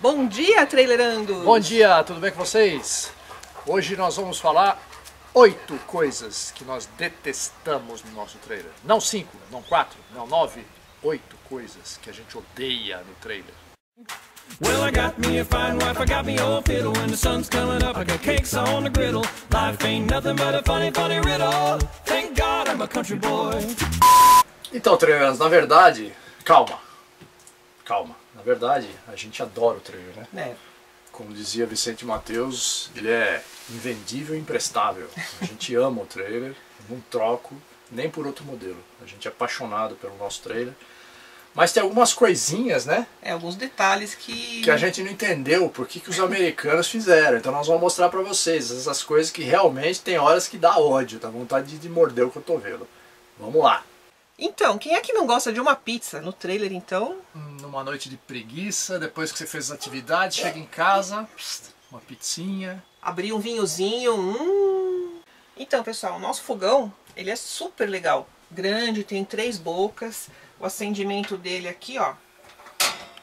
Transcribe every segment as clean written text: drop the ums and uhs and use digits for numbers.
Bom dia, Trailerando! Bom dia, tudo bem com vocês? Hoje nós vamos falar 8 coisas que nós detestamos no nosso trailer. Não 5, não 4, não 9, 8 coisas que a gente odeia no trailer. Well, I got me a fine wife, I got me old fiddle. When the sun's coming up, I got cakes on the griddle. Life ain't nothing but a funny, funny riddle. Thank God I'm a country boy. Então, Trailerando, na verdade, calma. Na verdade, a gente adora o trailer, né? É. Como dizia Vicente Matheus, ele é invendível e imprestável. A gente ama o trailer, não troco nem por outro modelo. A gente é apaixonado pelo nosso trailer. Mas tem algumas coisinhas, né? É, alguns detalhes que a gente não entendeu por que os americanos fizeram. Então nós vamos mostrar pra vocês essas coisas que realmente tem horas que dá ódio, dá vontade de morder o cotovelo. Vamos lá! Então, quem é que não gosta de uma pizza no trailer, então? Numa noite de preguiça, depois que você fez as atividades, chega em casa, uma pizzinha. Abrir um vinhozinho, Então, pessoal, o nosso fogão, ele é super legal. Grande, tem 3 bocas. O acendimento dele aqui, ó,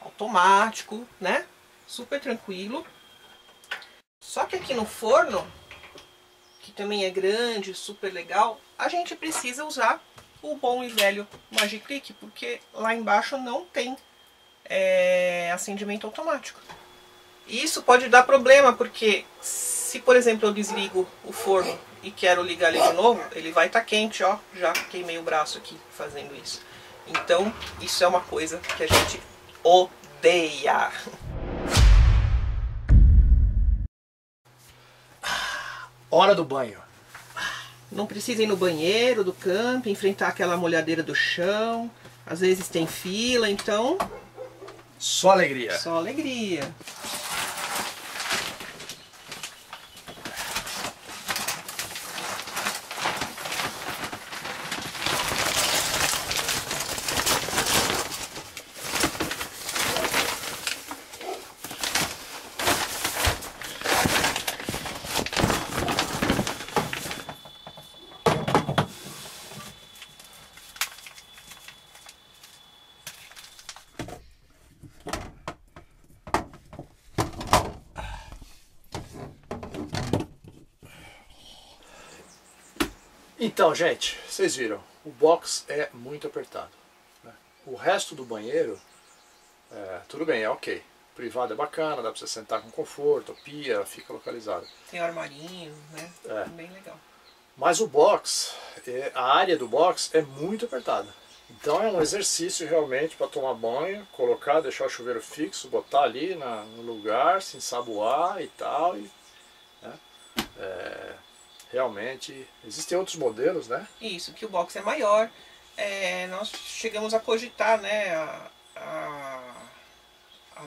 automático, né? Super tranquilo. Só que aqui no forno, que também é grande, super legal, a gente precisa usar o bom e velho Magiclique, porque lá embaixo não tem acendimento automático. E isso pode dar problema, porque se, por exemplo, eu desligo o forno e quero ligar ele de novo, ele vai estar quente, ó, já queimei o braço aqui fazendo isso. Então, isso é uma coisa que a gente odeia. Hora do banho. Não precisa ir no banheiro do camping, enfrentar aquela molhadeira do chão. Às vezes tem fila, então... Só alegria. Só alegria. Então, gente, vocês viram, o box é muito apertado, né? O resto do banheiro, tudo bem, é ok. O privado é bacana, dá pra você sentar com conforto, a pia fica localizada. Tem armarinho, né? É. Bem legal. Mas o box, a área do box é muito apertada. Então é um exercício realmente para tomar banho, colocar, deixar o chuveiro fixo, botar ali no lugar, se ensaboar e tal. E, né? Realmente, existem outros modelos, né? Isso, que o box é maior. Nós chegamos a cogitar, né, a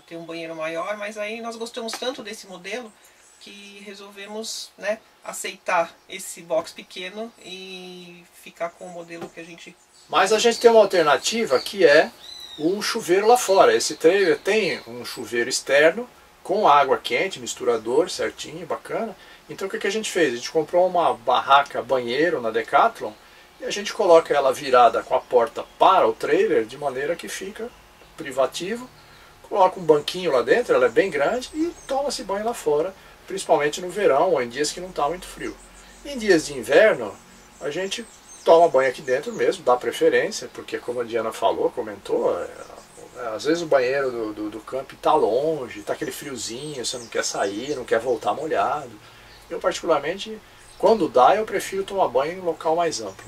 ter um banheiro maior, mas aí nós gostamos tanto desse modelo que resolvemos, né, aceitar esse box pequeno e ficar com o modelo que a gente... Mas a gente tem uma alternativa que é um chuveiro lá fora. Esse trailer tem um chuveiro externo com água quente, misturador certinho, bacana. Então o que a gente fez? A gente comprou uma barraca banheiro na Decathlon e a gente coloca ela virada com a porta para o trailer, de maneira que fica privativo. Coloca um banquinho lá dentro, ela é bem grande, e toma-se banho lá fora, principalmente no verão ou em dias que não está muito frio. Em dias de inverno, a gente toma banho aqui dentro mesmo, dá preferência, porque como a Diana falou, comentou, às vezes o banheiro do camping está longe, está aquele friozinho, você não quer sair, não quer voltar molhado. Eu particularmente, quando dá, eu prefiro tomar banho em um local mais amplo.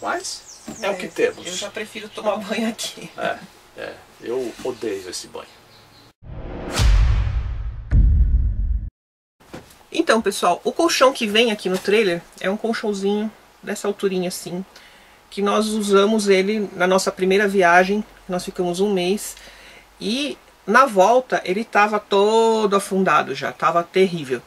Mas é o que temos. Eu já prefiro tomar banho aqui. Eu odeio esse banho. Então, pessoal, o colchão que vem aqui no trailer é um colchãozinho dessa alturinha assim, que nós usamos ele na nossa primeira viagem, nós ficamos um mês, e na volta ele estava todo afundado já, estava terrível.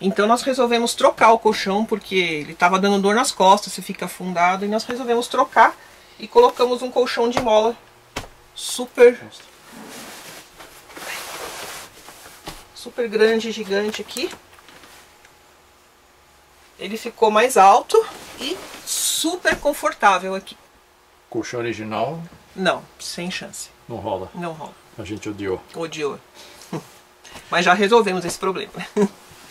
Então nós resolvemos trocar o colchão, porque ele estava dando dor nas costas, se fica afundado, e nós resolvemos trocar e colocamos um colchão de mola super grande, gigante aqui. Ele ficou mais alto e super confortável aqui. Colchão original? Não, sem chance. Não rola? Não rola. A gente odiou. Odiou. Mas já resolvemos esse problema.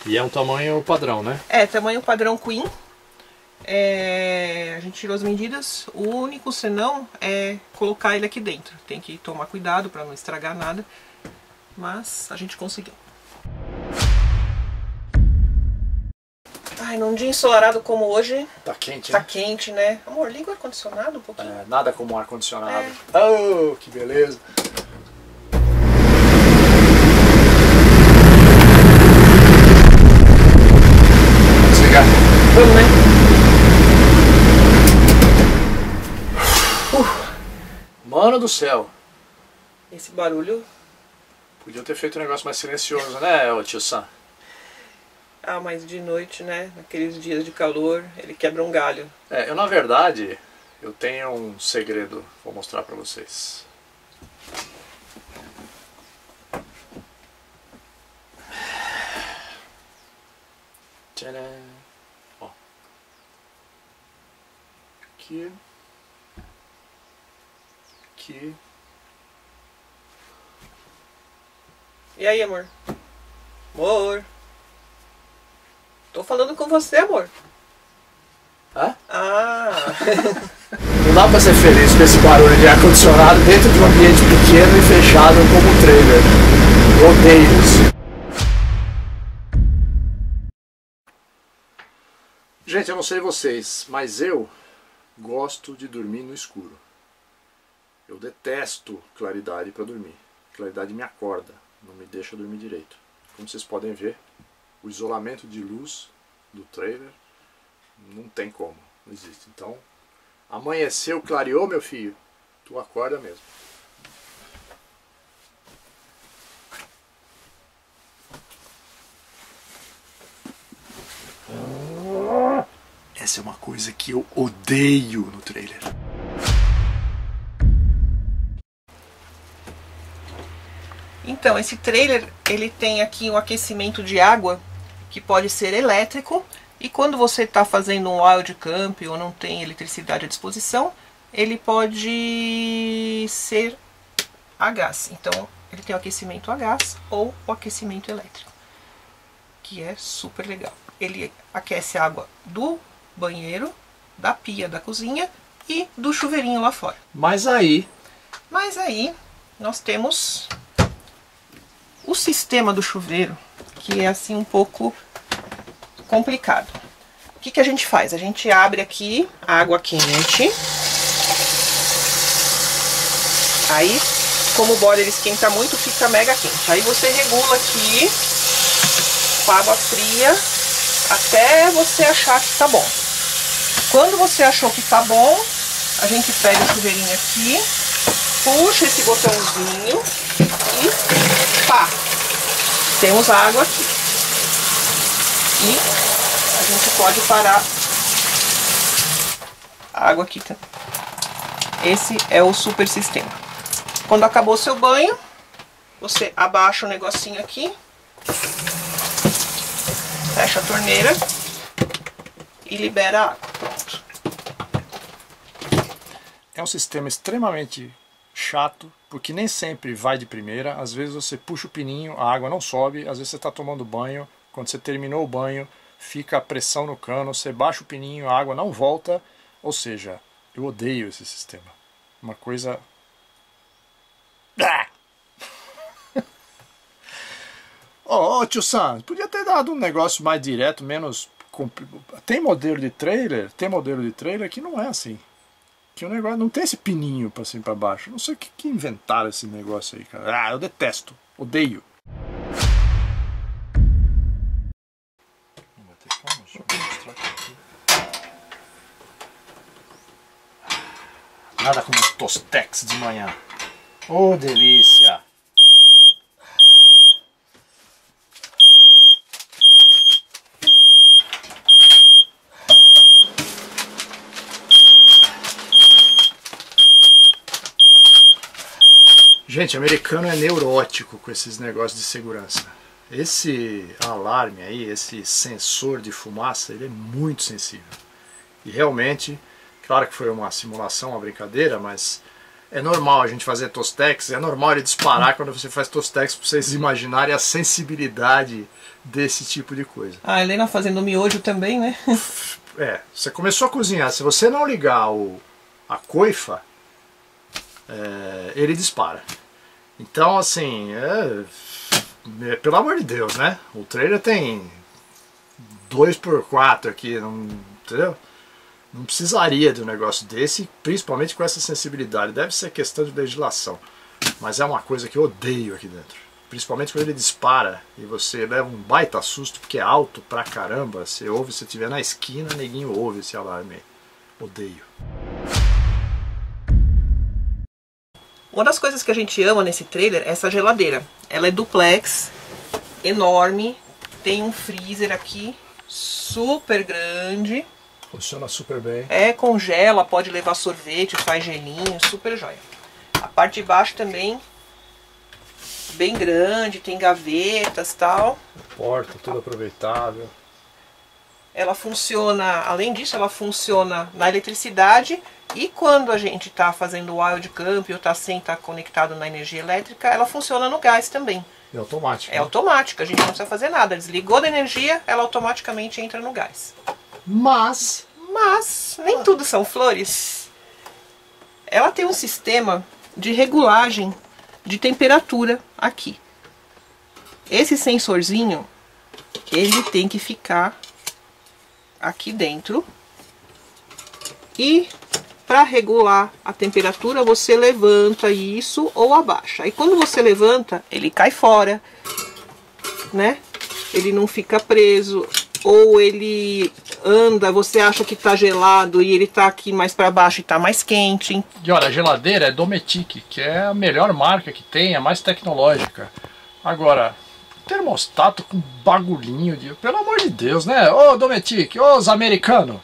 E é um tamanho padrão, né? É, tamanho padrão Queen. É, a gente tirou as medidas. O único senão é colocar ele aqui dentro. Tem que tomar cuidado para não estragar nada. Mas a gente conseguiu. Ai, num dia ensolarado como hoje... Tá quente, né? Tá quente, né? Amor, liga o ar-condicionado um pouquinho. É, nada como ar-condicionado. É. Oh, que beleza! Desligar. Vamos, né? Mano do céu! Esse barulho... Podia ter feito um negócio mais silencioso, né, tio Sam? Ah, mas de noite, né, naqueles dias de calor, ele quebra um galho. É, eu na verdade, eu tenho um segredo, vou mostrar pra vocês. Tcharam! Ó. Aqui. Aqui. E aí, amor? Amor! Tô falando com você, amor. Hã? Ah! Não dá pra ser feliz com esse barulho de ar-condicionado dentro de um ambiente pequeno e fechado como um trailer. Eu odeio isso. Gente, eu não sei vocês, mas eu gosto de dormir no escuro. Eu detesto claridade pra dormir. Claridade me acorda, não me deixa dormir direito. Como vocês podem ver, o isolamento de luz do trailer não tem como, não existe. Então, amanheceu, clareou, meu filho, tu acorda mesmo. Essa é uma coisa que eu odeio no trailer. Então, esse trailer, ele tem aqui um aquecimento de água que pode ser elétrico, e quando você está fazendo um wild camp ou não tem eletricidade à disposição, ele pode ser a gás. Então ele tem o aquecimento a gás ou o aquecimento elétrico, que é super legal. Ele aquece a água do banheiro, da pia, da cozinha e do chuveirinho lá fora. Mas aí nós temos o sistema do chuveiro, que é assim um pouco complicado. O que a gente faz? A gente abre aqui a água quente. Aí, como o boiler esquenta muito, fica mega quente. Aí você regula aqui com a água fria até você achar que tá bom. Quando você achou que tá bom, a gente pega o chuveirinho aqui, puxa esse botãozinho e pá! Temos a água aqui. E a gente pode parar a água aqui também. Esse é o super sistema. Quando acabou o seu banho, você abaixa o negocinho aqui, fecha a torneira e libera a água. Pronto. É um sistema extremamente chato, porque nem sempre vai de primeira. Às vezes você puxa o pininho, a água não sobe, às vezes você está tomando banho, quando você terminou o banho, fica a pressão no cano, você baixa o pininho, a água não volta, ou seja, eu odeio esse sistema. Uma coisa... Ô, tio Sam, podia ter dado um negócio mais direto, menos... Tem modelo de trailer que não é assim. Que o negócio não tem esse pininho pra cima e pra baixo. Não sei o que inventaram esse negócio aí, cara. Ah, eu detesto. Odeio. Não vai ter como, só vou mostrar aqui. Nada como os Tostex de manhã. Oh, delícia! Gente, americano é neurótico com esses negócios de segurança. Esse alarme aí, esse sensor de fumaça, ele é muito sensível. E realmente, claro que foi uma simulação, uma brincadeira, mas É normal a gente fazer Tostex, é normal ele disparar quando você faz Tostex, para vocês imaginarem a sensibilidade desse tipo de coisa. A Helena fazendo miojo também, né? É, você começou a cozinhar, se você não ligar a coifa, ele dispara. Então, assim, pelo amor de Deus, né? O trailer tem 2x4 aqui, não, entendeu? Não precisaria de um negócio desse, principalmente com essa sensibilidade. Deve ser questão de legislação, mas é uma coisa que eu odeio aqui dentro. Principalmente quando ele dispara e você leva um baita susto, porque é alto pra caramba. Você ouve, se estiver na esquina, neguinho ouve esse alarme. Odeio. Uma das coisas que a gente ama nesse trailer é essa geladeira. Ela é duplex, enorme, tem um freezer aqui, super grande. Funciona super bem. É, congela, pode levar sorvete, faz gelinho, super joia. A parte de baixo também, bem grande, tem gavetas e tal. A porta, tudo aproveitável. Ela funciona, além disso, ela funciona na eletricidade. E quando a gente está fazendo wild camp ou está sem estar conectado na energia elétrica, ela funciona no gás também. É automática. É automática, a gente não precisa fazer nada. Desligou da energia, ela automaticamente entra no gás. Mas, nem tudo são flores. Ela tem um sistema de regulagem de temperatura aqui. Esse sensorzinho, ele tem que ficar aqui dentro. E para regular a temperatura, você levanta isso ou abaixa. E quando você levanta, ele cai fora, né? Ele não fica preso. Ou ele anda, você acha que tá gelado e ele tá aqui mais para baixo e tá mais quente. Hein? E olha, a geladeira é Dometic, que é a melhor marca que tem, a mais tecnológica. Agora, termostato com bagulhinho de... Pelo amor de Deus, né? Ô Dometic, ô os americanos,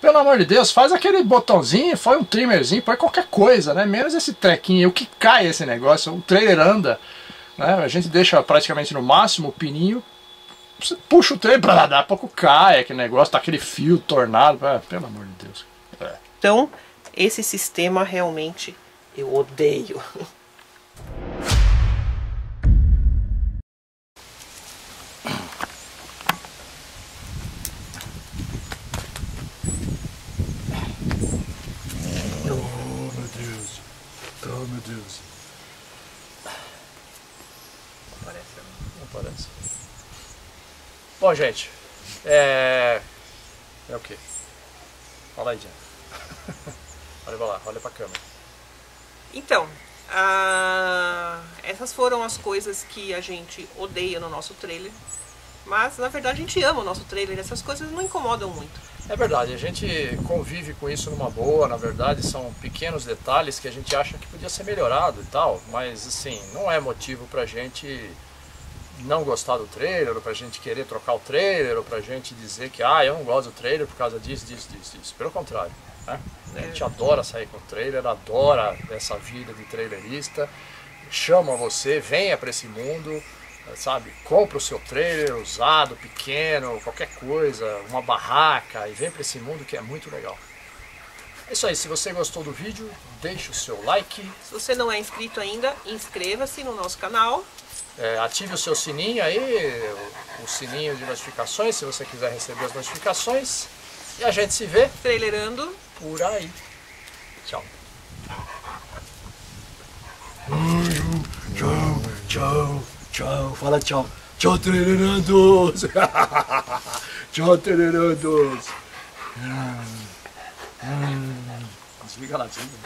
pelo amor de Deus, faz aquele botãozinho, põe um trimmerzinho, põe qualquer coisa, né? Menos esse trequinho, o que cai esse negócio, o trailer anda, né? A gente deixa praticamente no máximo o pininho. Você puxa o trem pra lá, daqui a pouco cai aquele negócio, tá aquele fio tornado, pelo amor de Deus. É. Então, esse sistema realmente eu odeio. Oh meu Deus. Aparece, não aparece. Bom, gente, é o que? Fala aí, Diana. Olha pra lá, olha pra câmera. Então, essas foram as coisas que a gente odeia no nosso trailer. Mas, na verdade, a gente ama o nosso trailer. Essas coisas não incomodam muito. É verdade, a gente convive com isso numa boa. Na verdade, são pequenos detalhes que a gente acha que podia ser melhorado e tal. Mas, assim, não é motivo pra gente... não gostar do trailer, ou pra gente querer trocar o trailer, ou pra gente dizer que eu não gosto do trailer por causa disso. Pelo contrário, né? A gente adora sair com o trailer, adora essa vida de trailerista, chama você, venha pra esse mundo, sabe? Compra o seu trailer usado, pequeno, qualquer coisa, uma barraca, e vem pra esse mundo que é muito legal. É isso aí, se você gostou do vídeo, deixe o seu like. Se você não é inscrito ainda, inscreva-se no nosso canal. Ative o seu sininho aí, o sininho de notificações, se você quiser receber as notificações. E a gente se vê trailerando por aí. Tchau. Tchau, tchau, tchau. Fala tchau. Tchau, trailerandos. Tchau, trailerandos. Desliga lá, desliga.